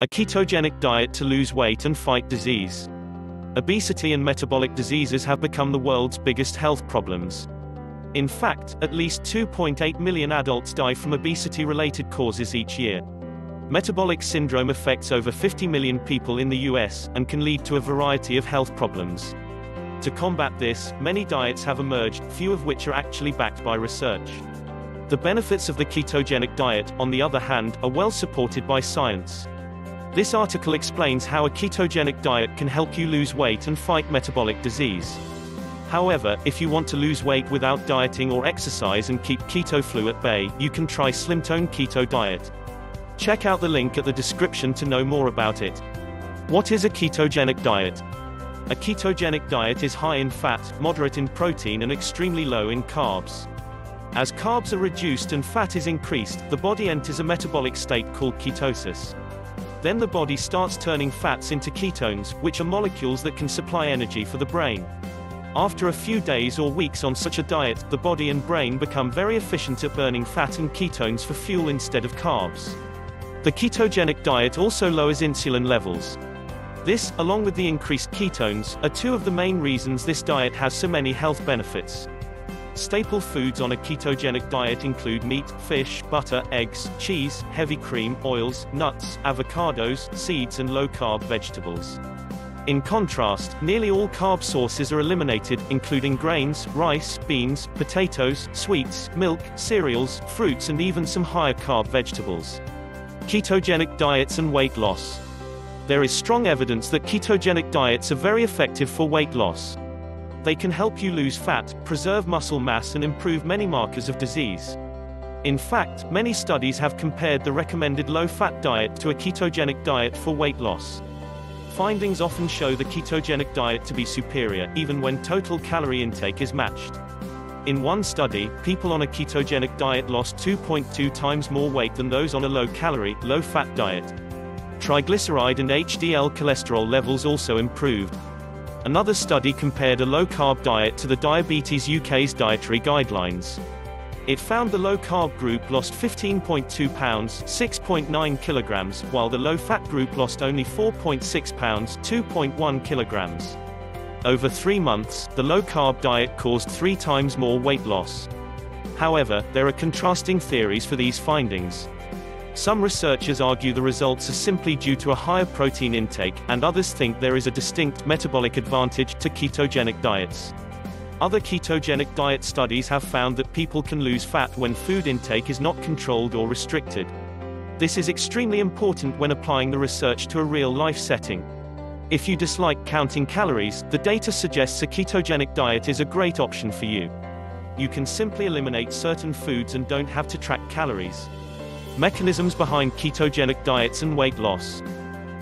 A ketogenic diet to lose weight and fight disease. Obesity and metabolic diseases have become the world's biggest health problems. In fact, at least 2.8 million adults die from obesity-related causes each year. Metabolic syndrome affects over 50 million people in the US, and can lead to a variety of health problems. To combat this, many diets have emerged, few of which are actually backed by research. The benefits of the ketogenic diet, on the other hand, are well supported by science. This article explains how a ketogenic diet can help you lose weight and fight metabolic disease. However, if you want to lose weight without dieting or exercise and keep keto flu at bay, you can try Slimtone Keto Diet. Check out the link at the description to know more about it. What is a ketogenic diet? A ketogenic diet is high in fat, moderate in protein and extremely low in carbs. As carbs are reduced and fat is increased, the body enters a metabolic state called ketosis. Then the body starts turning fats into ketones, which are molecules that can supply energy for the brain. After a few days or weeks on such a diet, the body and brain become very efficient at burning fat and ketones for fuel instead of carbs. The ketogenic diet also lowers insulin levels. This, along with the increased ketones, are two of the main reasons this diet has so many health benefits. Staple foods on a ketogenic diet include meat, fish, butter, eggs, cheese, heavy cream, oils, nuts, avocados, seeds and low-carb vegetables. In contrast, nearly all carb sources are eliminated, including grains, rice, beans, potatoes, sweets, milk, cereals, fruits and even some higher-carb vegetables. Ketogenic diets and weight loss. There is strong evidence that ketogenic diets are very effective for weight loss. They can help you lose fat, preserve muscle mass and improve many markers of disease. In fact, many studies have compared the recommended low-fat diet to a ketogenic diet for weight loss. Findings often show the ketogenic diet to be superior, even when total calorie intake is matched. In one study, people on a ketogenic diet lost 2.2 times more weight than those on a low-calorie, low-fat diet. Triglyceride and HDL cholesterol levels also improved. Another study compared a low-carb diet to the Diabetes UK's dietary guidelines. It found the low-carb group lost 15.2 pounds, 6.9 kilograms, while the low-fat group lost only 4.6 pounds, 2.1 kilograms. Over 3 months, the low-carb diet caused 3 times more weight loss. However, there are contrasting theories for these findings. Some researchers argue the results are simply due to a higher protein intake, and others think there is a distinct metabolic advantage to ketogenic diets. Other ketogenic diet studies have found that people can lose fat when food intake is not controlled or restricted. This is extremely important when applying the research to a real-life setting. If you dislike counting calories, the data suggests a ketogenic diet is a great option for you. You can simply eliminate certain foods and don't have to track calories. Mechanisms behind ketogenic diets and weight loss.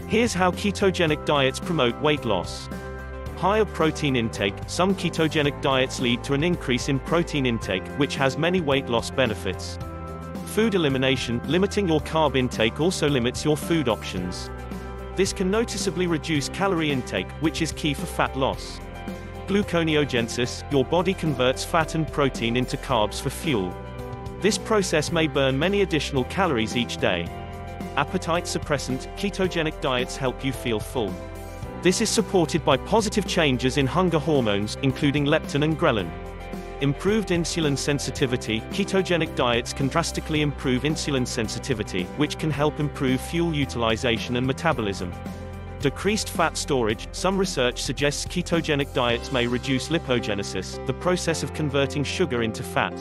Here's how ketogenic diets promote weight loss. Higher protein intake. Some ketogenic diets lead to an increase in protein intake, which has many weight loss benefits. Food elimination. Limiting your carb intake also limits your food options. This can noticeably reduce calorie intake, which is key for fat loss. Gluconeogenesis. Your body converts fat and protein into carbs for fuel. This process may burn many additional calories each day. Appetite suppressant. Ketogenic diets help you feel full. This is supported by positive changes in hunger hormones, including leptin and ghrelin. Improved insulin sensitivity. Ketogenic diets can drastically improve insulin sensitivity, which can help improve fuel utilization and metabolism. Decreased fat storage. Some research suggests ketogenic diets may reduce lipogenesis, the process of converting sugar into fat.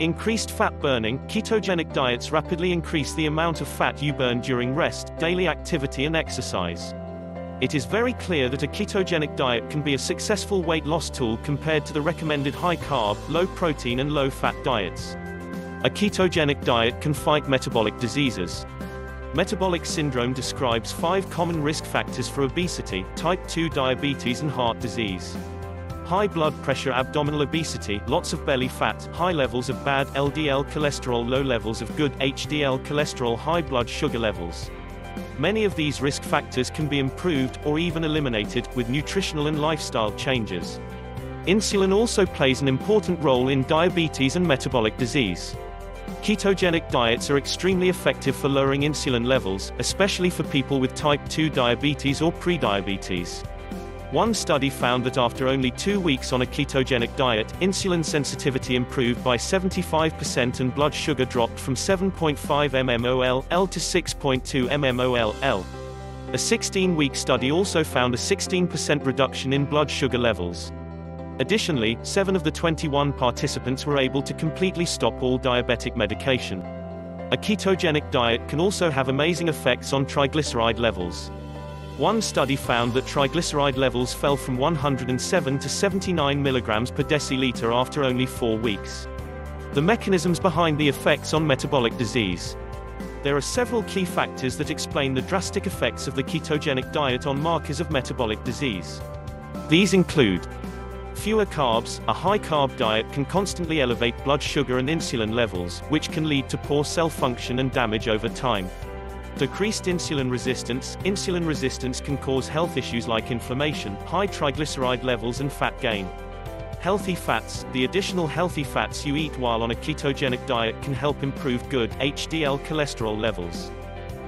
Increased fat burning. Ketogenic diets rapidly increase the amount of fat you burn during rest, daily activity and exercise. It is very clear that a ketogenic diet can be a successful weight loss tool compared to the recommended high-carb, low-protein and low-fat diets. A ketogenic diet can fight metabolic diseases. Metabolic syndrome describes 5 common risk factors for obesity, type 2 diabetes and heart disease. High blood pressure, abdominal obesity, lots of belly fat, high levels of bad LDL cholesterol, low levels of good HDL cholesterol, high blood sugar levels. Many of these risk factors can be improved, or even eliminated, with nutritional and lifestyle changes. Insulin also plays an important role in diabetes and metabolic disease. Ketogenic diets are extremely effective for lowering insulin levels, especially for people with type 2 diabetes or prediabetes. One study found that after only 2 weeks on a ketogenic diet, insulin sensitivity improved by 75% and blood sugar dropped from 7.5 mmol/L to 6.2 mmol/L. A 16-week study also found a 16% reduction in blood sugar levels. Additionally, 7 of the 21 participants were able to completely stop all diabetic medication. A ketogenic diet can also have amazing effects on triglyceride levels. One study found that triglyceride levels fell from 107 to 79 milligrams per deciliter after only 4 weeks. The mechanisms behind the effects on metabolic disease. There are several key factors that explain the drastic effects of the ketogenic diet on markers of metabolic disease. These include: fewer carbs. A high-carb diet can constantly elevate blood sugar and insulin levels, which can lead to poor cell function and damage over time. Decreased insulin resistance. Insulin resistance can cause health issues like inflammation, high triglyceride levels and fat gain. Healthy fats. The additional healthy fats you eat while on a ketogenic diet can help improve good HDL cholesterol levels.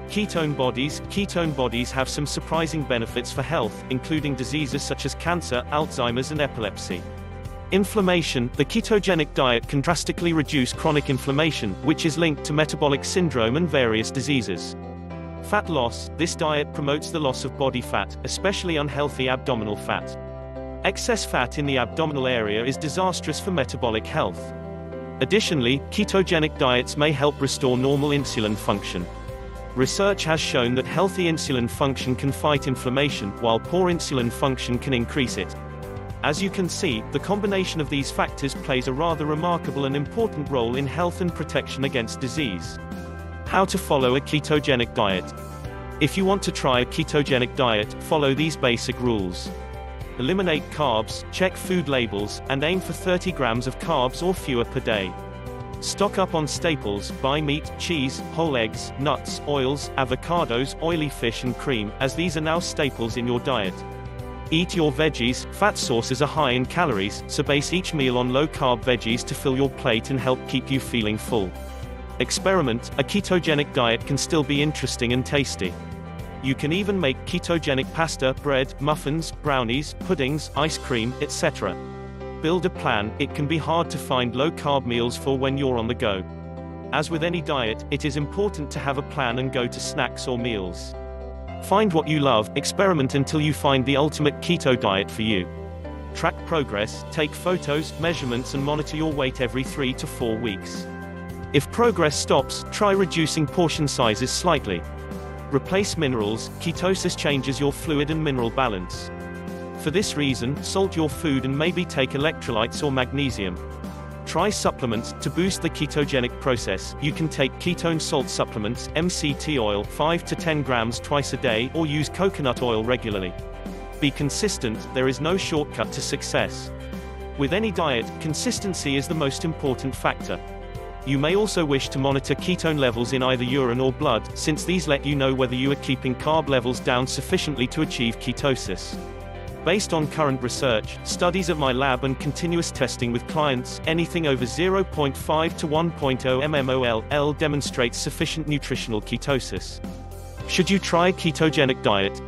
Ketone bodies. Ketone bodies have some surprising benefits for health, including diseases such as cancer, Alzheimer's and epilepsy. Inflammation. The ketogenic diet can drastically reduce chronic inflammation, which is linked to metabolic syndrome and various diseases. Fat loss. This diet promotes the loss of body fat, especially unhealthy abdominal fat. Excess fat in the abdominal area is disastrous for metabolic health. Additionally, ketogenic diets may help restore normal insulin function. Research has shown that healthy insulin function can fight inflammation, while poor insulin function can increase it. As you can see, the combination of these factors plays a rather remarkable and important role in health and protection against disease. How to follow a ketogenic diet. If you want to try a ketogenic diet, follow these basic rules. Eliminate carbs, check food labels, and aim for 30 grams of carbs or fewer per day. Stock up on staples. Buy meat, cheese, whole eggs, nuts, oils, avocados, oily fish and cream, as these are now staples in your diet. Eat your veggies. Fat sources are high in calories, so base each meal on low-carb veggies to fill your plate and help keep you feeling full. Experiment. A ketogenic diet can still be interesting and tasty. You can even make ketogenic pasta, bread, muffins, brownies, puddings, ice cream, etc. Build a plan. It can be hard to find low-carb meals for when you're on the go. As with any diet, it is important to have a plan and go to snacks or meals. Find what you love, experiment until you find the ultimate keto diet for you. Track progress, take photos, measurements and monitor your weight every 3 to 4 weeks. If progress stops, try reducing portion sizes slightly. Replace minerals. Ketosis changes your fluid and mineral balance. For this reason, salt your food and maybe take electrolytes or magnesium. Try supplements. To boost the ketogenic process, you can take ketone salt supplements, MCT oil, 5 to 10 grams twice a day, or use coconut oil regularly. Be consistent. There is no shortcut to success. With any diet, consistency is the most important factor. You may also wish to monitor ketone levels in either urine or blood, since these let you know whether you are keeping carb levels down sufficiently to achieve ketosis. Based on current research, studies at my lab and continuous testing with clients, anything over 0.5 to 1.0 mmol/L demonstrates sufficient nutritional ketosis. Should you try a ketogenic diet?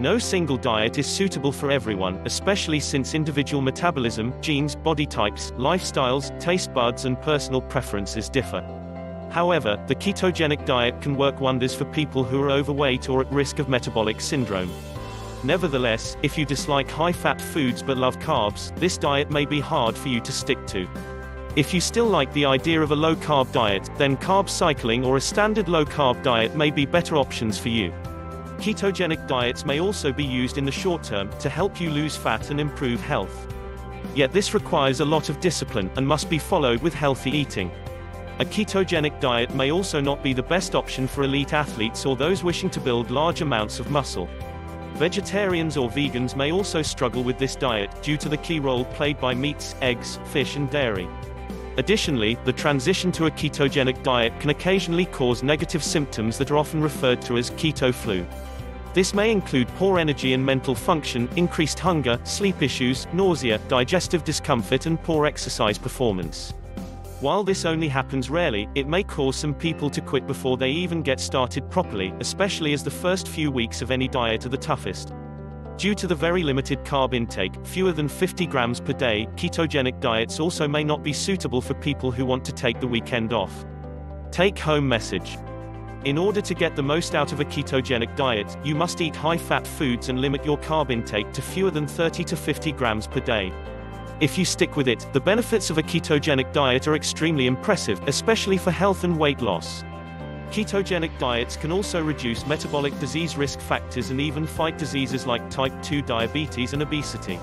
No single diet is suitable for everyone, especially since individual metabolism, genes, body types, lifestyles, taste buds and personal preferences differ. However, the ketogenic diet can work wonders for people who are overweight or at risk of metabolic syndrome. Nevertheless, if you dislike high-fat foods but love carbs, this diet may be hard for you to stick to. If you still like the idea of a low-carb diet, then carb cycling or a standard low-carb diet may be better options for you. Ketogenic diets may also be used in the short term, to help you lose fat and improve health. Yet this requires a lot of discipline, and must be followed with healthy eating. A ketogenic diet may also not be the best option for elite athletes or those wishing to build large amounts of muscle. Vegetarians or vegans may also struggle with this diet, due to the key role played by meats, eggs, fish and dairy. Additionally, the transition to a ketogenic diet can occasionally cause negative symptoms that are often referred to as keto flu. This may include poor energy and mental function, increased hunger, sleep issues, nausea, digestive discomfort and poor exercise performance. While this only happens rarely, it may cause some people to quit before they even get started properly, especially as the first few weeks of any diet are the toughest. Due to the very limited carb intake, fewer than 50 grams per day, ketogenic diets also may not be suitable for people who want to take the weekend off. Take-home message. In order to get the most out of a ketogenic diet, you must eat high-fat foods and limit your carb intake to fewer than 30 to 50 grams per day. If you stick with it, the benefits of a ketogenic diet are extremely impressive, especially for health and weight loss. Ketogenic diets can also reduce metabolic disease risk factors and even fight diseases like type 2 diabetes and obesity.